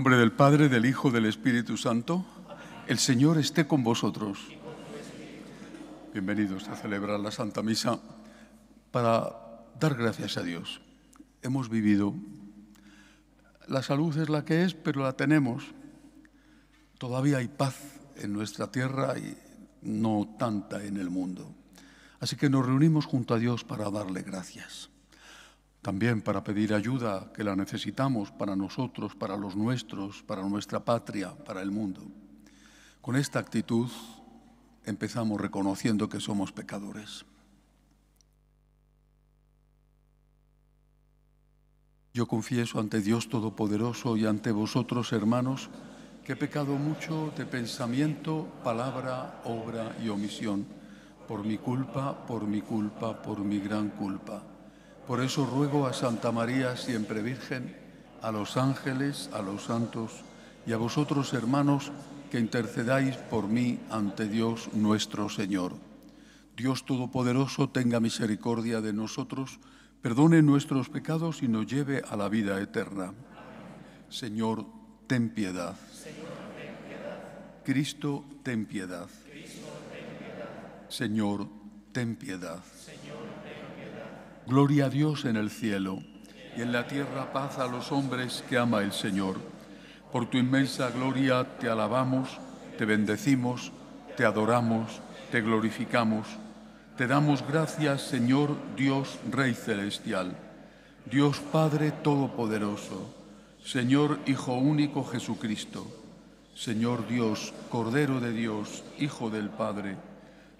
nombre del Padre, del Hijo, del Espíritu Santo. El Señor esté con vosotros. Bienvenidos a celebrar la Santa Misa para dar gracias a Dios. Hemos vivido. La salud es la que es, pero la tenemos. Todavía hay paz en nuestra tierra y no tanta en el mundo. Así que nos reunimos junto a Dios para darle gracias. También para pedir ayuda, que la necesitamos para nosotros, para los nuestros, para nuestra patria, para el mundo. Con esta actitud empezamos reconociendo que somos pecadores. Yo confieso ante Dios Todopoderoso y ante vosotros, hermanos, que he pecado mucho de pensamiento, palabra, obra y omisión, por mi culpa, por mi culpa, por mi gran culpa. Por eso ruego a Santa María, siempre Virgen, a los ángeles, a los santos y a vosotros, hermanos, que intercedáis por mí ante Dios nuestro Señor. Dios Todopoderoso tenga misericordia de nosotros, perdone nuestros pecados y nos lleve a la vida eterna. Señor, ten piedad. Cristo, ten piedad. Señor, ten piedad. Gloria a Dios en el cielo y en la tierra paz a los hombres que ama el Señor. Por tu inmensa gloria te alabamos, te bendecimos, te adoramos, te glorificamos. Te damos gracias, Señor, Dios Rey Celestial, Dios Padre Todopoderoso, Señor Hijo Único Jesucristo, Señor Dios, Cordero de Dios, Hijo del Padre,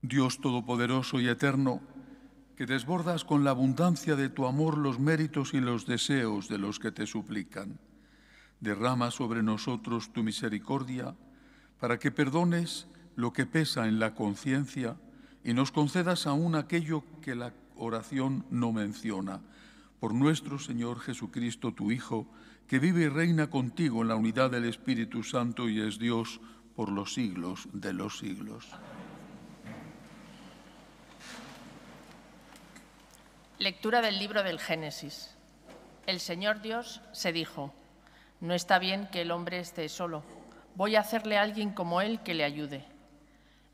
Dios Todopoderoso y Eterno, que desbordas con la abundancia de tu amor los méritos y los deseos de los que te suplican, derrama sobre nosotros tu misericordia para que perdones lo que pesa en la conciencia y nos concedas aún aquello que la oración no menciona. Por nuestro Señor Jesucristo, tu Hijo, que vive y reina contigo en la unidad del Espíritu Santo y es Dios por los siglos de los siglos. Lectura del libro del Génesis. El Señor Dios se dijo, no está bien que el hombre esté solo, voy a hacerle a alguien como él que le ayude.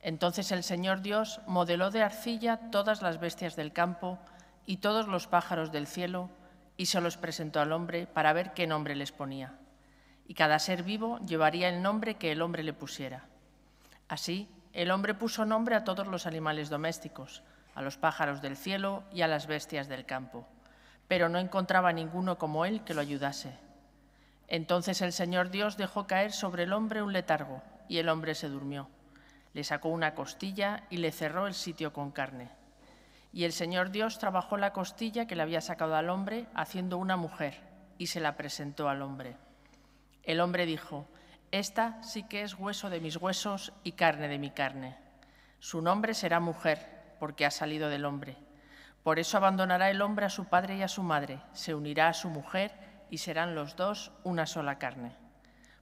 Entonces el Señor Dios modeló de arcilla todas las bestias del campo y todos los pájaros del cielo y se los presentó al hombre para ver qué nombre les ponía. Y cada ser vivo llevaría el nombre que el hombre le pusiera. Así, el hombre puso nombre a todos los animales domésticos, a los pájaros del cielo y a las bestias del campo, pero no encontraba ninguno como él que lo ayudase. Entonces el Señor Dios dejó caer sobre el hombre un letargo, y el hombre se durmió. Le sacó una costilla y le cerró el sitio con carne. Y el Señor Dios trabajó la costilla que le había sacado al hombre, haciendo una mujer, y se la presentó al hombre. El hombre dijo, «Esta sí que es hueso de mis huesos y carne de mi carne. Su nombre será mujer, porque ha salido del hombre. Por eso abandonará el hombre a su padre y a su madre, se unirá a su mujer y serán los dos una sola carne».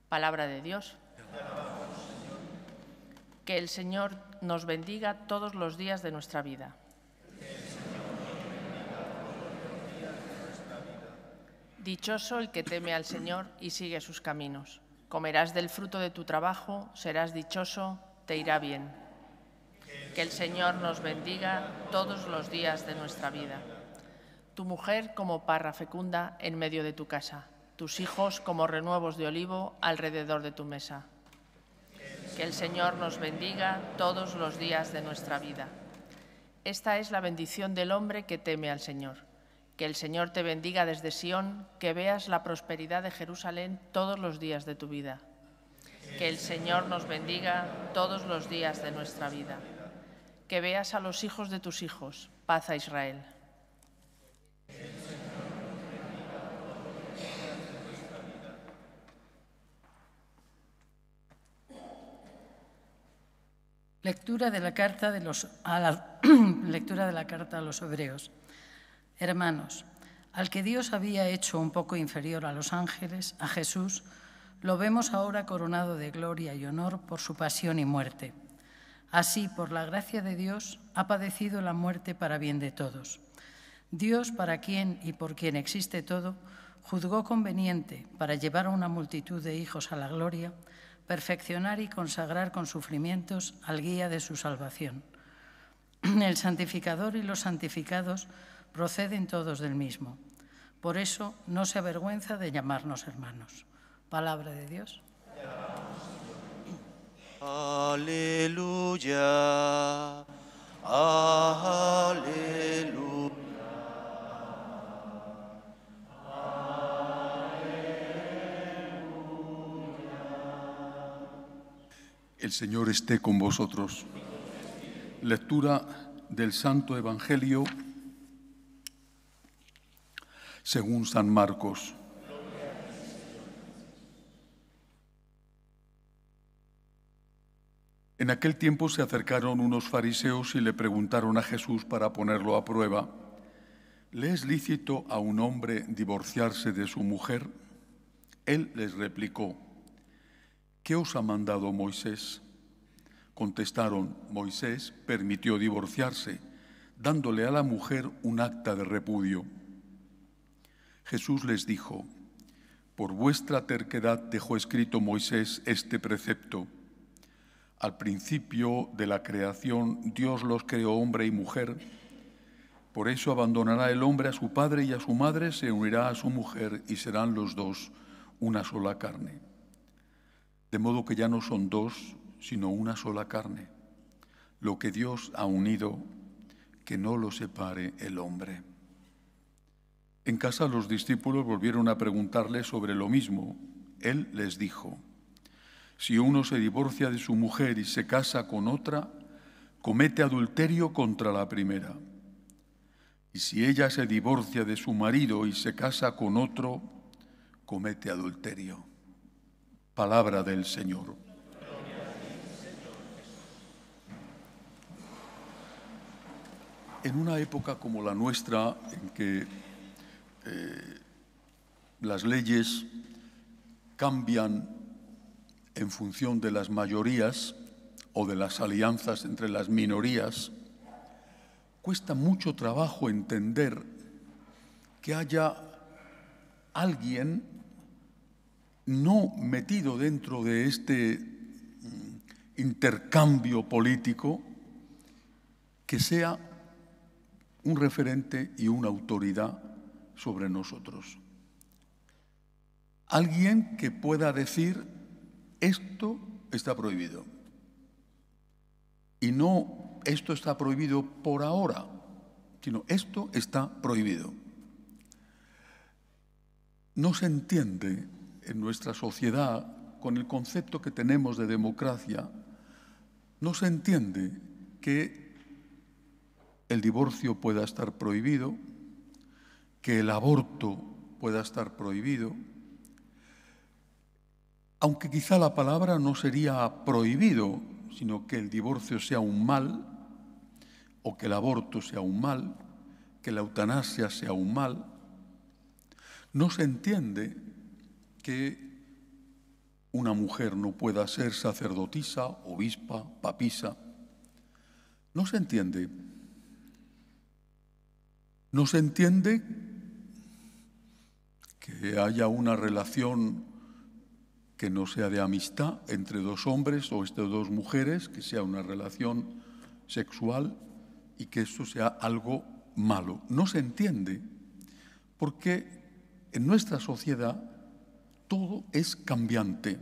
Palabra de Dios. Que el Señor nos bendiga todos los días de nuestra vida. Dichoso el que teme al Señor y sigue sus caminos. Comerás del fruto de tu trabajo, serás dichoso, te irá bien. Que el Señor nos bendiga todos los días de nuestra vida. Tu mujer como parra fecunda en medio de tu casa, tus hijos como renuevos de olivo alrededor de tu mesa. Que el Señor nos bendiga todos los días de nuestra vida. Esta es la bendición del hombre que teme al Señor. Que el Señor te bendiga desde Sión, que veas la prosperidad de Jerusalén todos los días de tu vida. Que el Señor nos bendiga todos los días de nuestra vida. Que veas a los hijos de tus hijos. Paz a Israel. Lectura de la carta a los Hebreos. Hermanos, al que Dios había hecho un poco inferior a los ángeles, a Jesús, lo vemos ahora coronado de gloria y honor por su pasión y muerte. Así, por la gracia de Dios, ha padecido la muerte para bien de todos. Dios, para quien y por quien existe todo, juzgó conveniente, para llevar a una multitud de hijos a la gloria, perfeccionar y consagrar con sufrimientos al guía de su salvación. El santificador y los santificados proceden todos del mismo. Por eso no se avergüenza de llamarnos hermanos. Palabra de Dios. Aleluya, aleluya. El Señor esté con vosotros. Lectura del Santo Evangelio según San Marcos. En aquel tiempo se acercaron unos fariseos y le preguntaron a Jesús para ponerlo a prueba: ¿le es lícito a un hombre divorciarse de su mujer? Él les replicó: ¿qué os ha mandado Moisés? Contestaron: Moisés permitió divorciarse, dándole a la mujer un acta de repudio. Jesús les dijo: por vuestra terquedad dejó escrito Moisés este precepto. Al principio de la creación, Dios los creó hombre y mujer. Por eso abandonará el hombre a su padre y a su madre, se unirá a su mujer y serán los dos una sola carne. De modo que ya no son dos, sino una sola carne. Lo que Dios ha unido, que no lo separe el hombre. En casa los discípulos volvieron a preguntarle sobre lo mismo. Él les dijo: si uno se divorcia de su mujer y se casa con otra, comete adulterio contra la primera. Y si ella se divorcia de su marido y se casa con otro, comete adulterio. Palabra del Señor. En una época como la nuestra, en que las leyes cambian en función de las mayorías o de las alianzas entre las minorías, cuesta mucho trabajo entender que haya alguien no metido dentro de este intercambio político, que sea un referente y una autoridad sobre nosotros. Alguien que pueda decir: esto está prohibido. Y no esto está prohibido por ahora, sino esto está prohibido. No se entiende en nuestra sociedad, con el concepto que tenemos de democracia, no se entiende que el divorcio pueda estar prohibido, que el aborto pueda estar prohibido, aunque quizá la palabra no sería prohibido, sino que el divorcio sea un mal, o que el aborto sea un mal, que la eutanasia sea un mal. No se entiende que una mujer no pueda ser sacerdotisa, obispa, papisa. No se entiende. No se entiende que haya una relación que no sea de amistad entre dos hombres o entre dos mujeres, que sea una relación sexual y que eso sea algo malo. No se entiende porque en nuestra sociedad todo es cambiante.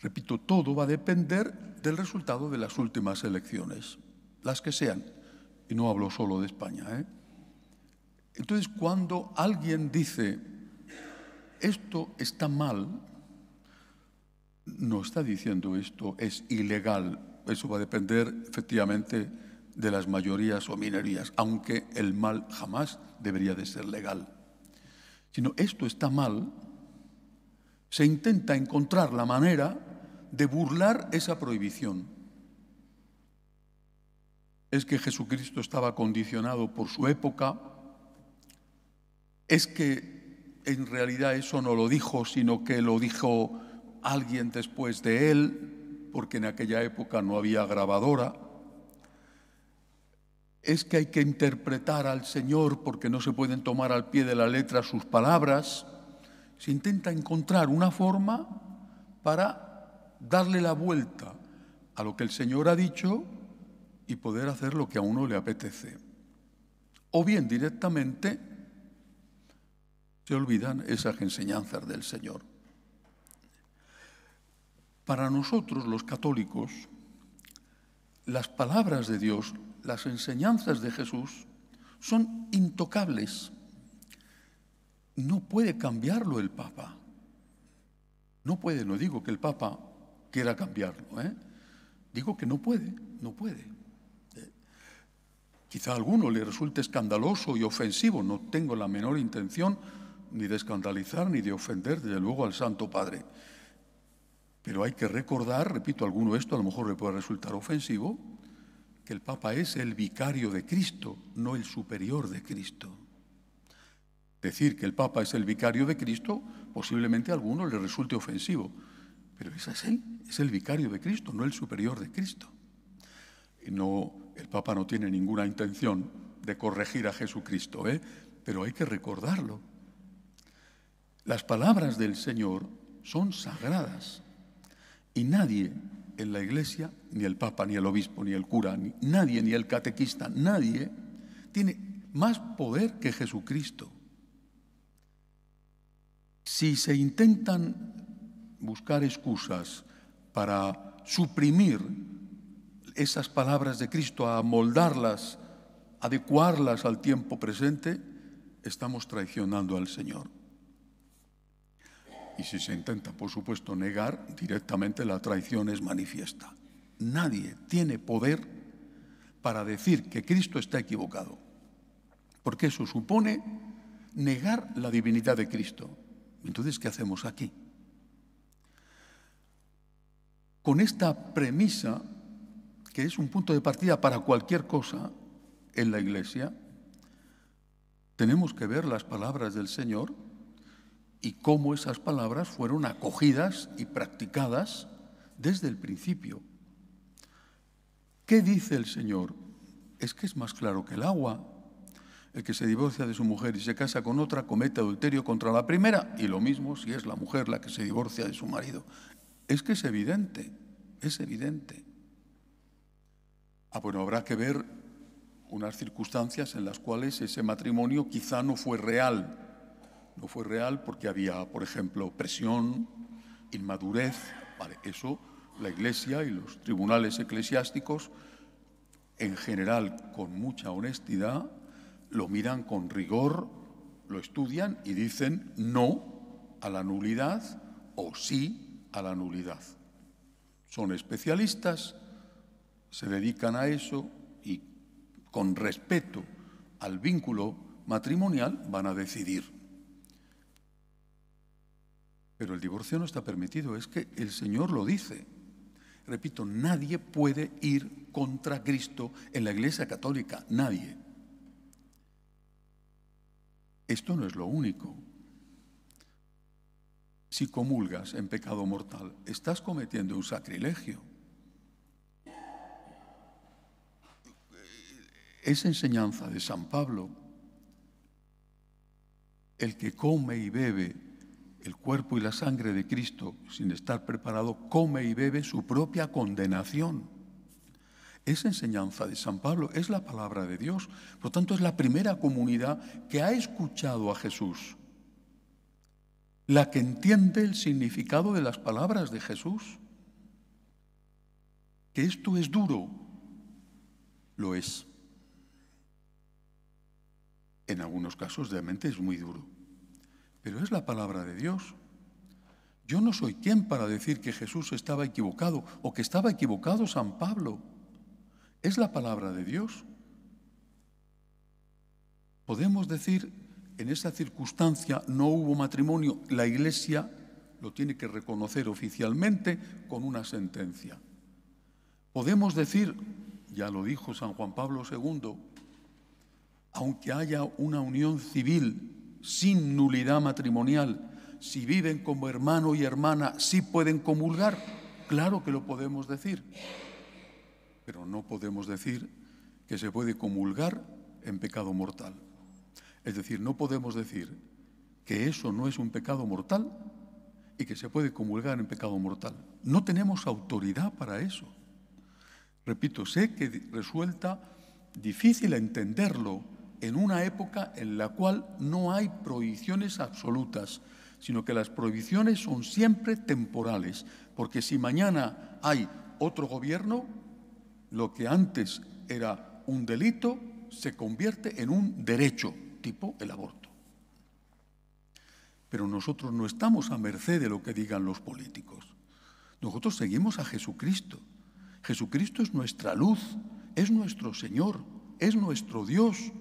Repito, todo va a depender del resultado de las últimas elecciones, las que sean. Y no hablo solo de España, ¿eh? Entonces, cuando alguien dice: esto está mal, no está diciendo esto es ilegal. Eso va a depender, efectivamente, de las mayorías o minorías, aunque el mal jamás debería de ser legal. Sino esto está mal. Se intenta encontrar la manera de burlar esa prohibición. es que Jesucristo estaba condicionado por su época, es que en realidad eso no lo dijo, sino que lo dijo alguien después de él, porque en aquella época no había grabadora. Es que hay que interpretar al Señor porque no se pueden tomar al pie de la letra sus palabras. Se intenta encontrar una forma para darle la vuelta a lo que el Señor ha dicho y poder hacer lo que a uno le apetece. O bien directamente se olvidan esas enseñanzas del Señor. Para nosotros, los católicos, las palabras de Dios, las enseñanzas de Jesús son intocables. No puede cambiarlo el Papa. No puede, no digo que el Papa quiera cambiarlo, digo que no puede. Quizá a alguno le resulte escandaloso y ofensivo, no tengo la menor intención ni de escandalizar ni de ofender, desde luego, al Santo Padre. Pero hay que recordar, repito, a alguno esto a lo mejor le puede resultar ofensivo, que el Papa es el vicario de Cristo, no el superior de Cristo. Decir que el Papa es el vicario de Cristo, posiblemente a alguno le resulte ofensivo, pero ese es él, es el vicario de Cristo, no el superior de Cristo. Y no, el Papa no tiene ninguna intención de corregir a Jesucristo, pero hay que recordarlo. Las palabras del Señor son sagradas y nadie en la Iglesia, ni el Papa, ni el obispo, ni el cura, nadie, ni el catequista, nadie tiene más poder que Jesucristo. Si se intentan buscar excusas para suprimir esas palabras de Cristo, amoldarlas, adecuarlas al tiempo presente, estamos traicionando al Señor. Y si se intenta, por supuesto, negar, directamente la traición es manifiesta. Nadie tiene poder para decir que Cristo está equivocado, porque eso supone negar la divinidad de Cristo. Entonces, ¿qué hacemos aquí? Con esta premisa, que es un punto de partida para cualquier cosa en la Iglesia, tenemos que ver las palabras del Señor y cómo esas palabras fueron acogidas y practicadas desde el principio. ¿Qué dice el Señor? Es que es más claro que el agua. El que se divorcia de su mujer y se casa con otra comete adulterio contra la primera, y lo mismo si es la mujer la que se divorcia de su marido. Es que es evidente, es evidente. Bueno, habrá que ver unas circunstancias en las cuales ese matrimonio quizá no fue real. No fue real porque había, por ejemplo, presión, inmadurez. Vale, eso la Iglesia y los tribunales eclesiásticos, en general con mucha honestidad, lo miran con rigor, lo estudian y dicen no a la nulidad o sí a la nulidad. Son especialistas, se dedican a eso y con respeto al vínculo matrimonial van a decidir. Pero el divorcio no está permitido, es que el Señor lo dice. Repito, nadie puede ir contra Cristo en la Iglesia Católica, nadie. Esto no es lo único. Si comulgas en pecado mortal, estás cometiendo un sacrilegio. Es enseñanza de San Pablo. El que come y bebe el cuerpo y la sangre de Cristo sin estar preparado, come y bebe su propia condenación. Es enseñanza de San Pablo, es la palabra de Dios. Por lo tanto, es la primera comunidad que ha escuchado a Jesús, la que entiende el significado de las palabras de Jesús. Que esto es duro, lo es. En algunos casos, realmente es muy duro. Pero es la palabra de Dios. Yo no soy quien para decir que Jesús estaba equivocado o que estaba equivocado San Pablo. Es la palabra de Dios. Podemos decir, en esa circunstancia no hubo matrimonio, la Iglesia lo tiene que reconocer oficialmente con una sentencia. Podemos decir, ya lo dijo San Juan Pablo II, aunque haya una unión civil sin nulidad matrimonial, si viven como hermano y hermana, sí pueden comulgar, claro que lo podemos decir, pero no podemos decir que se puede comulgar en pecado mortal. Es decir, no podemos decir que eso no es un pecado mortal y que se puede comulgar en pecado mortal. No tenemos autoridad para eso. Repito, sé que resulta difícil entenderlo en una época en la cual no hay prohibiciones absolutas, sino que las prohibiciones son siempre temporales, porque si mañana hay otro gobierno, lo que antes era un delito se convierte en un derecho, tipo el aborto. Pero nosotros no estamos a merced de lo que digan los políticos. Nosotros seguimos a Jesucristo. Jesucristo es nuestra luz, es nuestro Señor, es nuestro Dios.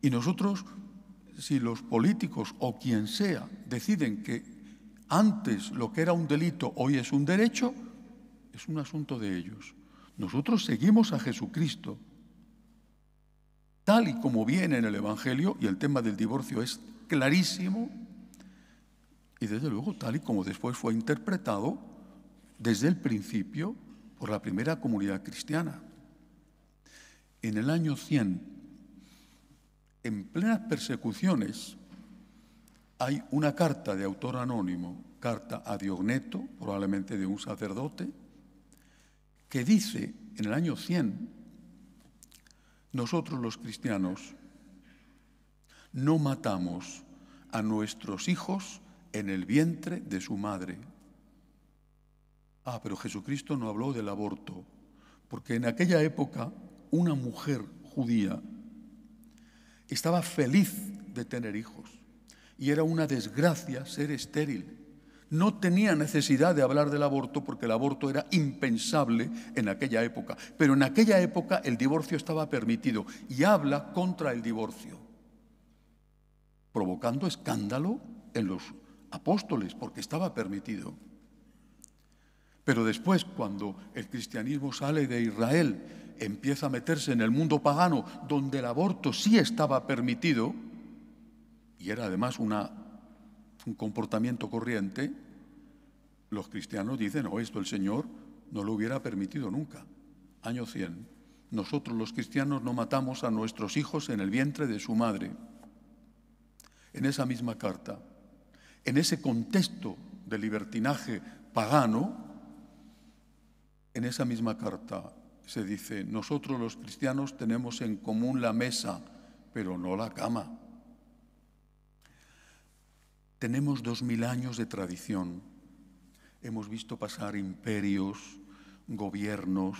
Y nosotros, si los políticos o quien sea deciden que antes lo que era un delito hoy es un derecho, es un asunto de ellos. Nosotros seguimos a Jesucristo, tal y como viene en el Evangelio, y el tema del divorcio es clarísimo, y desde luego tal y como después fue interpretado desde el principio por la primera comunidad cristiana. En el año 100, en plenas persecuciones, hay una carta de autor anónimo, carta a Diogneto, probablemente de un sacerdote, que dice en el año 100, nosotros los cristianos no matamos a nuestros hijos en el vientre de su madre. Ah, pero Jesucristo no habló del aborto, porque en aquella época una mujer judía estaba feliz de tener hijos y era una desgracia ser estéril. No tenía necesidad de hablar del aborto porque el aborto era impensable en aquella época. Pero en aquella época el divorcio estaba permitido y habla contra el divorcio, provocando escándalo en los apóstoles porque estaba permitido. Pero después, cuando el cristianismo sale de Israel, empieza a meterse en el mundo pagano donde el aborto sí estaba permitido y era además un comportamiento corriente, los cristianos dicen, no, esto el Señor no lo hubiera permitido nunca. Año 100, nosotros los cristianos no matamos a nuestros hijos en el vientre de su madre. En esa misma carta, en ese contexto de libertinaje pagano, en esa misma carta se dice, nosotros los cristianos tenemos en común la mesa, pero no la cama. Tenemos 2000 años de tradición, hemos visto pasar imperios, gobiernos,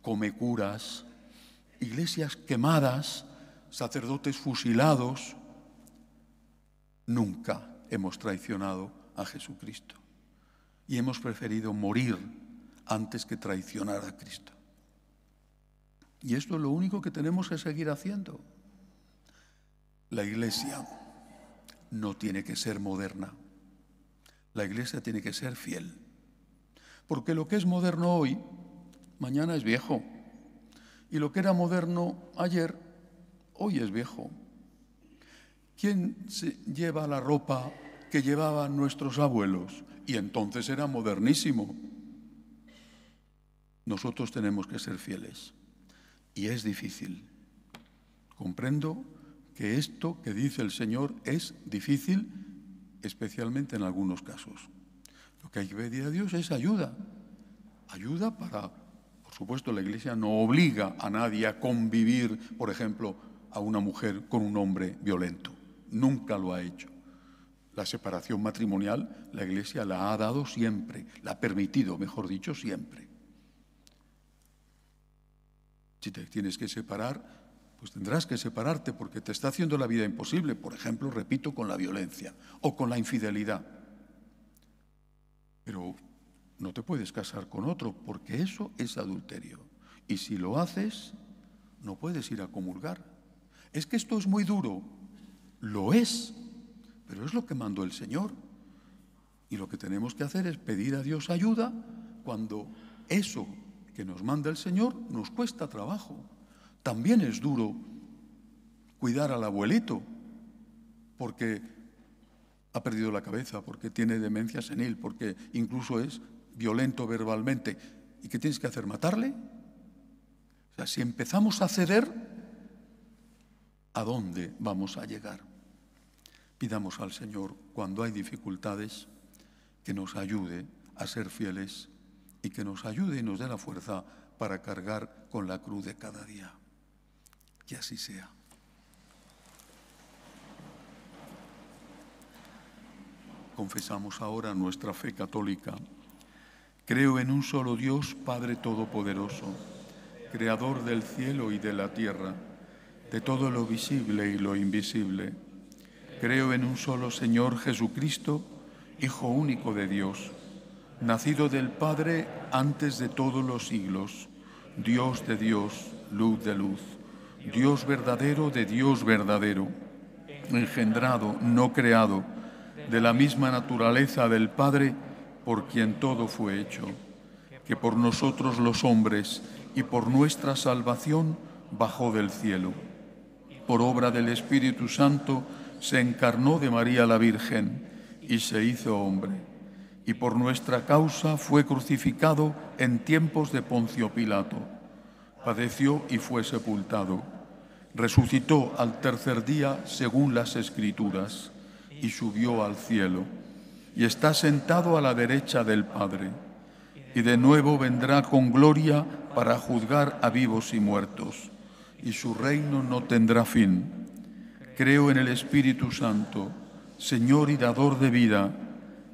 comecuras, iglesias quemadas, sacerdotes fusilados. Nunca hemos traicionado a Jesucristo y hemos preferido morir antes que traicionar a Cristo. Y esto es lo único que tenemos que seguir haciendo. La iglesia no tiene que ser moderna. La iglesia tiene que ser fiel. Porque lo que es moderno hoy, mañana es viejo. Y lo que era moderno ayer, hoy es viejo. ¿Quién se lleva la ropa que llevaban nuestros abuelos? Y entonces era modernísimo. Nosotros tenemos que ser fieles. Y es difícil. Comprendo que esto que dice el Señor es difícil, especialmente en algunos casos. Lo que hay que pedir a Dios es ayuda. Ayuda para, por supuesto, la Iglesia no obliga a nadie a convivir, por ejemplo, a una mujer con un hombre violento. Nunca lo ha hecho. La separación matrimonial, la Iglesia la ha dado siempre, la ha permitido, mejor dicho, siempre. Si te tienes que separar, pues tendrás que separarte porque te está haciendo la vida imposible, por ejemplo, repito, con la violencia o con la infidelidad. Pero no te puedes casar con otro porque eso es adulterio. Y si lo haces, no puedes ir a comulgar. Es que esto es muy duro. Lo es, pero es lo que mandó el Señor. Y lo que tenemos que hacer es pedir a Dios ayuda cuando eso que nos manda el Señor, nos cuesta trabajo. También es duro cuidar al abuelito porque ha perdido la cabeza, porque tiene demencia senil, porque incluso es violento verbalmente. ¿Y qué tienes que hacer? ¿Matarle? O sea, si empezamos a ceder, ¿a dónde vamos a llegar? Pidamos al Señor, cuando hay dificultades, que nos ayude a ser fieles y que nos ayude y nos dé la fuerza para cargar con la cruz de cada día. Que así sea. Confesamos ahora nuestra fe católica. Creo en un solo Dios, Padre Todopoderoso, Creador del cielo y de la tierra, de todo lo visible y lo invisible. Creo en un solo Señor Jesucristo, Hijo único de Dios, nacido del Padre antes de todos los siglos, Dios de Dios, luz de luz, Dios verdadero de Dios verdadero, engendrado, no creado, de la misma naturaleza del Padre, por quien todo fue hecho, que por nosotros los hombres y por nuestra salvación bajó del cielo. Por obra del Espíritu Santo se encarnó de María la Virgen y se hizo hombre. Y por nuestra causa fue crucificado en tiempos de Poncio Pilato. Padeció y fue sepultado. Resucitó al tercer día según las Escrituras y subió al cielo. Y está sentado a la derecha del Padre. Y de nuevo vendrá con gloria para juzgar a vivos y muertos. Y su reino no tendrá fin. Creo en el Espíritu Santo, Señor y Dador de vida,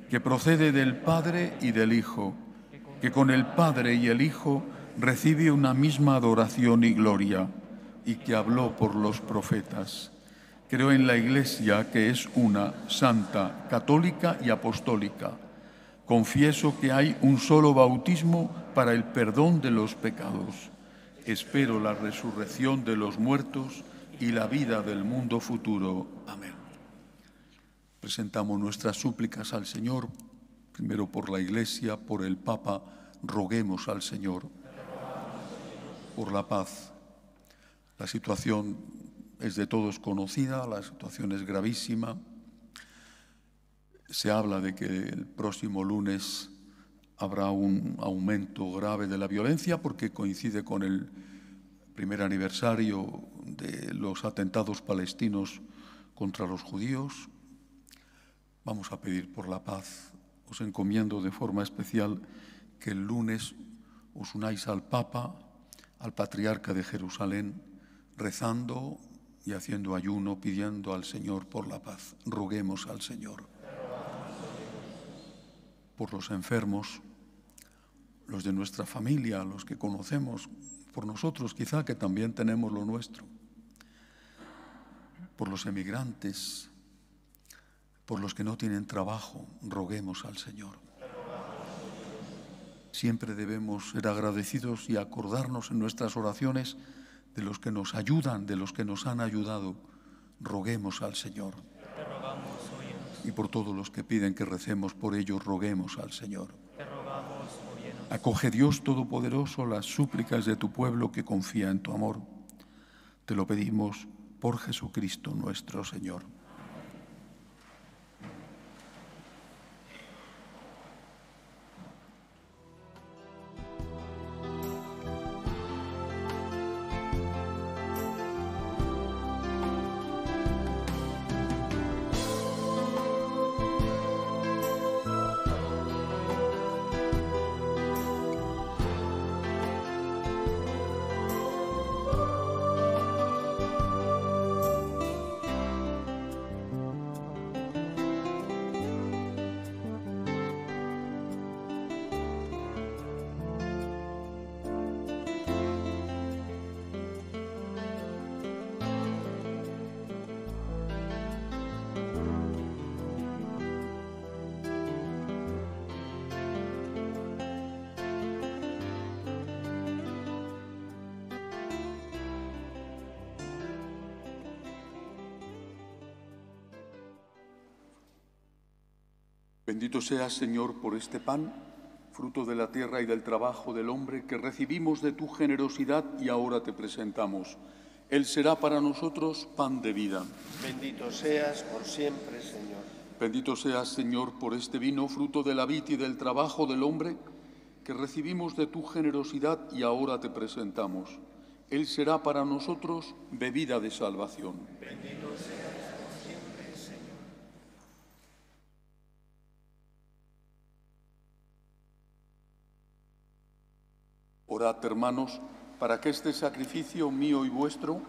que procede del Padre y del Hijo, que con el Padre y el Hijo recibe una misma adoración y gloria, y que habló por los profetas. Creo en la Iglesia, que es una, santa, católica y apostólica. Confieso que hay un solo bautismo para el perdón de los pecados. Espero la resurrección de los muertos y la vida del mundo futuro. Amén. Presentamos nuestras súplicas al Señor, primero por la Iglesia, por el Papa, roguemos al Señor por la paz. La situación es de todos conocida, la situación es gravísima. Se habla de que el próximo lunes habrá un aumento grave de la violencia porque coincide con el primer aniversario de los atentados palestinos contra los judíos. Vamos a pedir por la paz. Os encomiendo de forma especial que el lunes os unáis al Papa, al Patriarca de Jerusalén, rezando y haciendo ayuno, pidiendo al Señor por la paz. Roguemos al Señor. Por los enfermos, los de nuestra familia, los que conocemos, por nosotros quizá que también tenemos lo nuestro. Por los emigrantes, por los que no tienen trabajo, roguemos al Señor. Siempre debemos ser agradecidos y acordarnos en nuestras oraciones de los que nos ayudan, de los que nos han ayudado. Roguemos al Señor. Y por todos los que piden que recemos por ellos, roguemos al Señor. Acoge, Dios Todopoderoso, las súplicas de tu pueblo que confía en tu amor. Te lo pedimos por Jesucristo nuestro Señor. Bendito seas, Señor, por este pan fruto de la tierra y del trabajo del hombre que recibimos de tu generosidad y ahora te presentamos. Él será para nosotros pan de vida. Bendito seas por siempre, Señor. Bendito seas, Señor, por este vino, fruto de la vid y del trabajo del hombre que recibimos de tu generosidad y ahora te presentamos. Él será para nosotros bebida de salvación. Bendito seas. Orad, hermanos, para que este sacrificio mío y vuestro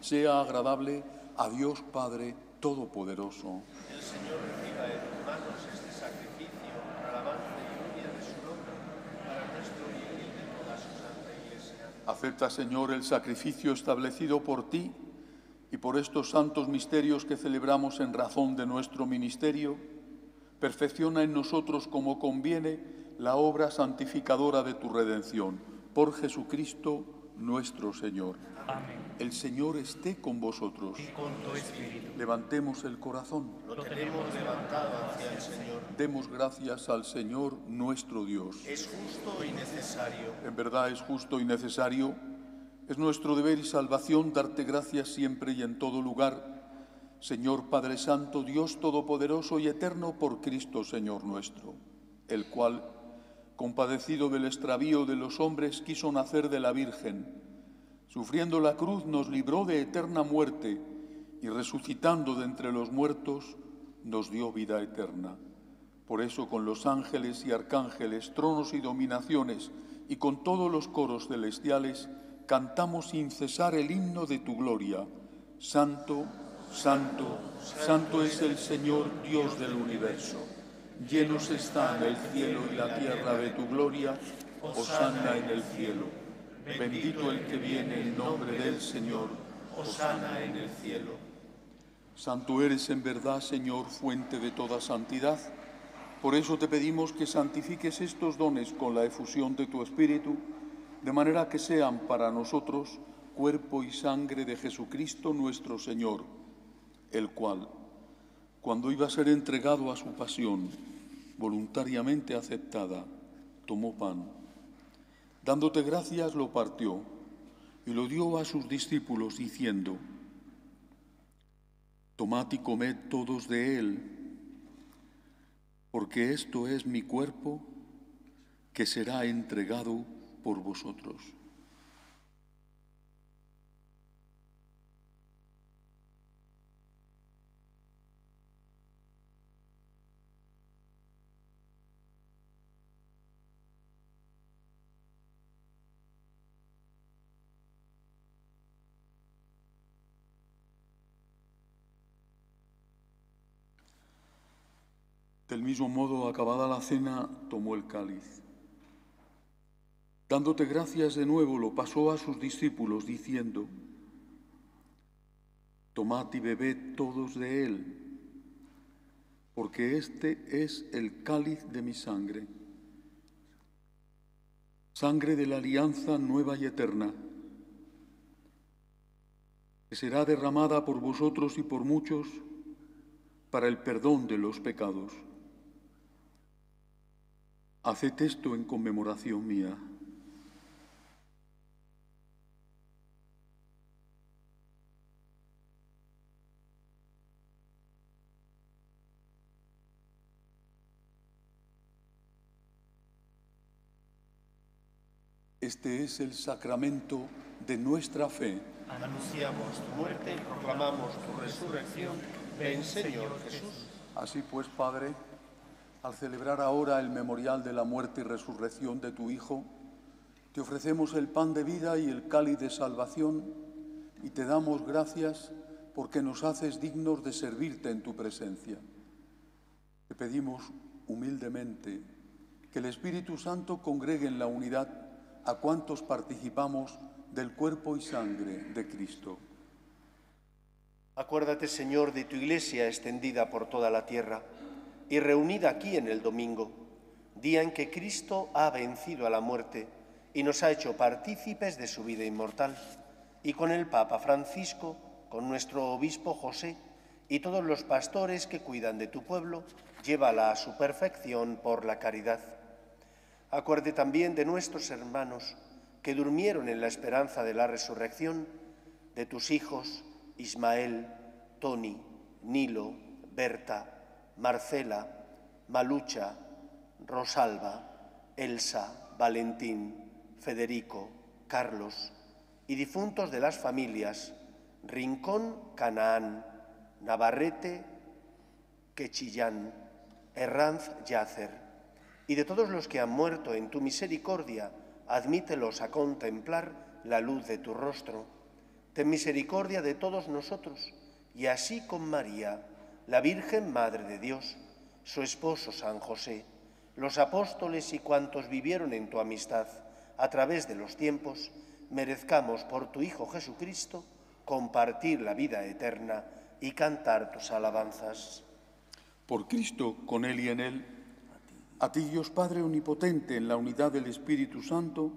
sea agradable a Dios Padre Todopoderoso. El Señor reciba de tus manos este sacrificio para alabanza y gloria de su nombre, para nuestro bien y de toda su santa Iglesia. Acepta, Señor, el sacrificio establecido por ti y por estos santos misterios que celebramos en razón de nuestro ministerio. Perfecciona en nosotros como conviene la obra santificadora de tu redención, por Jesucristo nuestro Señor. Amén. El Señor esté con vosotros. Y con tu espíritu. Levantemos el corazón. Lo tenemos levantado hacia el Señor. Demos gracias al Señor nuestro Dios. Es justo y necesario. En verdad es justo y necesario. Es nuestro deber y salvación darte gracias siempre y en todo lugar, Señor Padre Santo, Dios Todopoderoso y Eterno, por Cristo Señor nuestro, el cual, compadecido del extravío de los hombres, quiso nacer de la Virgen. Sufriendo la cruz nos libró de eterna muerte y resucitando de entre los muertos nos dio vida eterna. Por eso con los ángeles y arcángeles, tronos y dominaciones y con todos los coros celestiales cantamos sin cesar el himno de tu gloria. Santo, santo, santo es el Señor Dios del universo. Llenos están el cielo y la tierra de tu gloria, Hosanna en el cielo. Bendito el que viene en nombre del Señor, Hosanna en el cielo. Santo eres en verdad, Señor, fuente de toda santidad. Por eso te pedimos que santifiques estos dones con la efusión de tu Espíritu, de manera que sean para nosotros cuerpo y sangre de Jesucristo nuestro Señor, el cual, cuando iba a ser entregado a su pasión, voluntariamente aceptada, tomó pan. Dándote gracias, lo partió y lo dio a sus discípulos, diciendo: tomad y comed todos de él, porque esto es mi cuerpo que será entregado por vosotros. Del mismo modo, acabada la cena, tomó el cáliz. Dándote gracias de nuevo, lo pasó a sus discípulos, diciendo: tomad y bebed todos de él, porque este es el cáliz de mi sangre, sangre de la alianza nueva y eterna, que será derramada por vosotros y por muchos para el perdón de los pecados. Haced esto en conmemoración mía. Este es el sacramento de nuestra fe. Anunciamos tu muerte y proclamamos tu resurrección. Ven, Señor Jesús. Así pues, Padre, al celebrar ahora el memorial de la muerte y resurrección de tu Hijo, te ofrecemos el pan de vida y el cáliz de salvación y te damos gracias porque nos haces dignos de servirte en tu presencia. Te pedimos humildemente que el Espíritu Santo congregue en la unidad a cuantos participamos del cuerpo y sangre de Cristo. Acuérdate, Señor, de tu Iglesia extendida por toda la tierra y reunida aquí en el domingo, día en que Cristo ha vencido a la muerte y nos ha hecho partícipes de su vida inmortal, y con el Papa Francisco, con nuestro obispo José y todos los pastores que cuidan de tu pueblo, llévala a su perfección por la caridad. Acuerde también de nuestros hermanos que durmieron en la esperanza de la resurrección, de tus hijos Ismael, Toni, Nilo, Berta, Marcela, Malucha, Rosalba, Elsa, Valentín, Federico, Carlos y difuntos de las familias Rincón, Canaán, Navarrete, Quechillán, Herranz, Yácer, y de todos los que han muerto en tu misericordia, admítelos a contemplar la luz de tu rostro. Ten misericordia de todos nosotros, y así con María, la Virgen Madre de Dios, su esposo San José, los apóstoles y cuantos vivieron en tu amistad a través de los tiempos, merezcamos por tu Hijo Jesucristo compartir la vida eterna y cantar tus alabanzas. Por Cristo, con Él y en Él, a ti Dios Padre Omnipotente, en la unidad del Espíritu Santo,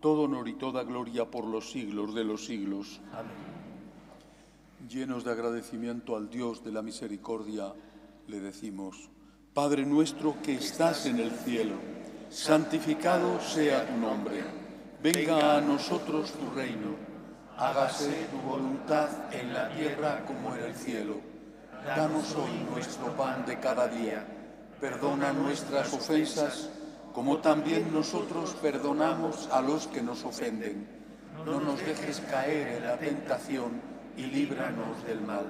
todo honor y toda gloria por los siglos de los siglos. Amén. Llenos de agradecimiento al Dios de la misericordia, le decimos: Padre nuestro que estás en el cielo, santificado sea tu nombre. Venga a nosotros tu reino. Hágase tu voluntad en la tierra como en el cielo. Danos hoy nuestro pan de cada día. Perdona nuestras ofensas, como también nosotros perdonamos a los que nos ofenden. No nos dejes caer en la tentación y líbranos del mal.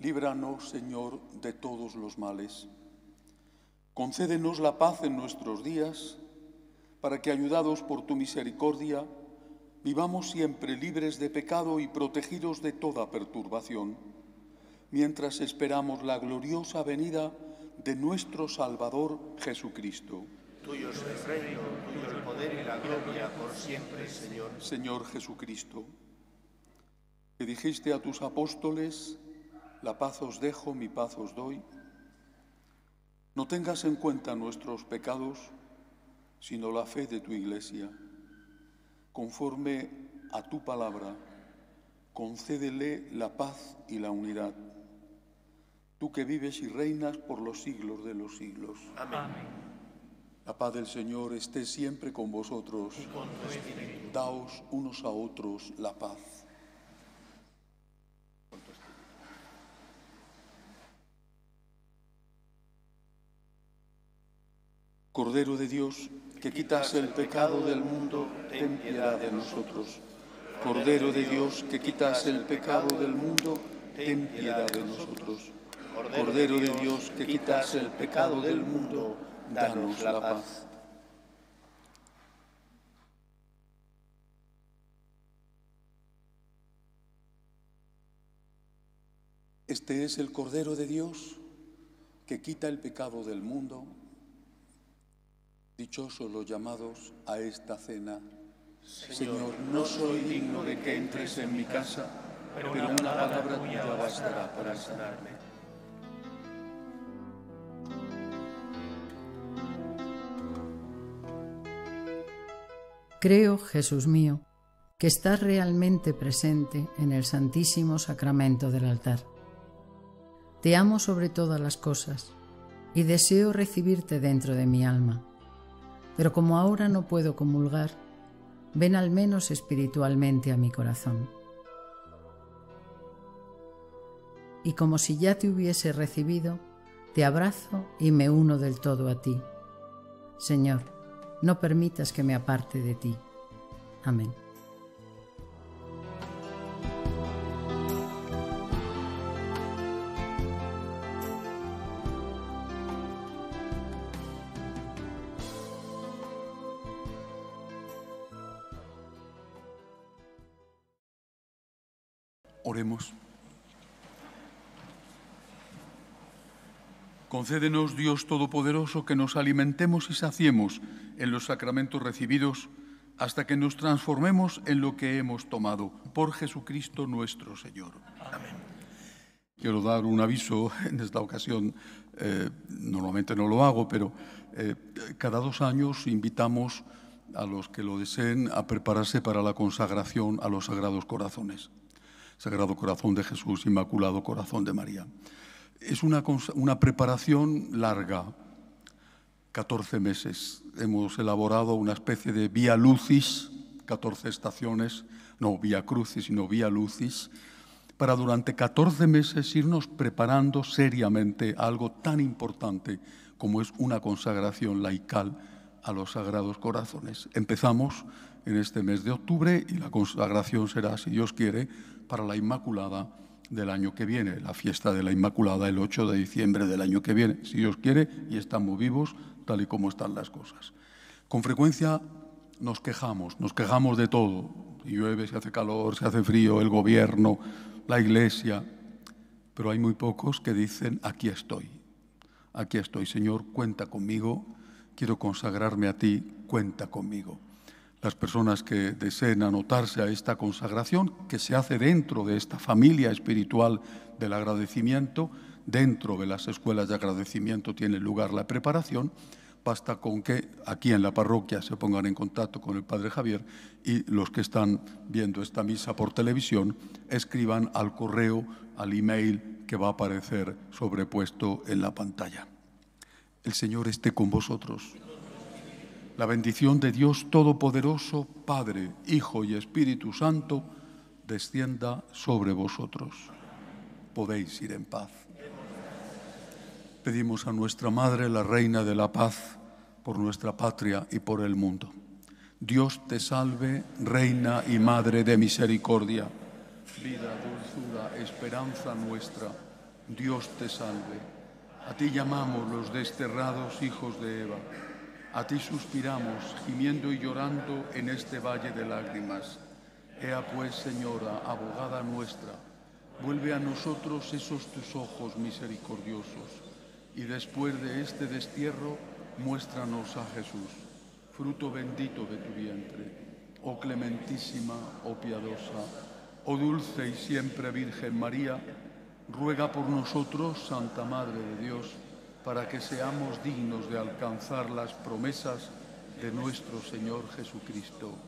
Líbranos, Señor, de todos los males. Concédenos la paz en nuestros días, para que, ayudados por tu misericordia, vivamos siempre libres de pecado y protegidos de toda perturbación, mientras esperamos la gloriosa venida de nuestro Salvador Jesucristo. Tuyo es el reino, tuyo el poder y la gloria por siempre, Señor. Señor Jesucristo, que dijiste a tus apóstoles: la paz os dejo, mi paz os doy. No tengas en cuenta nuestros pecados, sino la fe de tu Iglesia. Conforme a tu palabra, concédele la paz y la unidad. Tú que vives y reinas por los siglos de los siglos. Amén. La paz del Señor esté siempre con vosotros. Y con tu espíritu. Daos unos a otros la paz. Cordero de Dios, que quitas el pecado del mundo, ten piedad de nosotros. Cordero de Dios, que quitas el pecado del mundo, ten piedad de nosotros. Cordero de Dios, que quitas el pecado del mundo, danos la paz. Este es el Cordero de Dios, que quita el pecado del mundo. Dichosos los llamados a esta cena. Señor, no soy digno de que entres en mi casa, pero una palabra tuya bastará para sanarme. Creo, Jesús mío, que estás realmente presente en el Santísimo Sacramento del altar. Te amo sobre todas las cosas y deseo recibirte dentro de mi alma. Pero como ahora no puedo comulgar, ven al menos espiritualmente a mi corazón. Y como si ya te hubiese recibido, te abrazo y me uno del todo a ti. Señor, no permitas que me aparte de ti. Amén. Oremos. Concédenos, Dios Todopoderoso, que nos alimentemos y saciemos en los sacramentos recibidos, hasta que nos transformemos en lo que hemos tomado. Por Jesucristo nuestro Señor. Amén. Quiero dar un aviso en esta ocasión. Normalmente no lo hago, pero cada 2 años invitamos a los que lo deseen a prepararse para la consagración a los Sagrados Corazones. Sagrado Corazón de Jesús, Inmaculado Corazón de María. Es una preparación larga, 14 meses. Hemos elaborado una especie de vía Lucis, 14 estaciones, no vía Crucis, sino vía Lucis, para durante 14 meses irnos preparando seriamente a algo tan importante como es una consagración laical a los Sagrados Corazones. Empezamos en este mes de octubre y la consagración será, si Dios quiere, para la Inmaculada del año que viene, la fiesta de la Inmaculada el 8 de diciembre del año que viene, si Dios quiere, y estamos vivos tal y como están las cosas. Con frecuencia nos quejamos de todo, si llueve, si hace calor, si hace frío, el gobierno, la Iglesia, pero hay muy pocos que dicen: aquí estoy, Señor, cuenta conmigo, quiero consagrarme a ti, cuenta conmigo. Las personas que deseen anotarse a esta consagración, que se hace dentro de esta familia espiritual del agradecimiento, dentro de las escuelas de agradecimiento tiene lugar la preparación, basta con que aquí en la parroquia se pongan en contacto con el Padre Javier y los que están viendo esta misa por televisión escriban al correo, al email que va a aparecer sobrepuesto en la pantalla. El Señor esté con vosotros. La bendición de Dios Todopoderoso, Padre, Hijo y Espíritu Santo, descienda sobre vosotros. Podéis ir en paz. Pedimos a nuestra Madre, la Reina de la Paz, por nuestra patria y por el mundo. Dios te salve, Reina y Madre de misericordia, vida, dulzura, esperanza nuestra. Dios te salve. A ti llamamos los desterrados hijos de Eva. A ti suspiramos, gimiendo y llorando en este valle de lágrimas. Ea pues, Señora, abogada nuestra, vuelve a nosotros esos tus ojos misericordiosos, y después de este destierro, muéstranos a Jesús, fruto bendito de tu vientre. Oh clementísima, oh piadosa, oh dulce y siempre Virgen María, ruega por nosotros, Santa Madre de Dios, para que seamos dignos de alcanzar las promesas de nuestro Señor Jesucristo.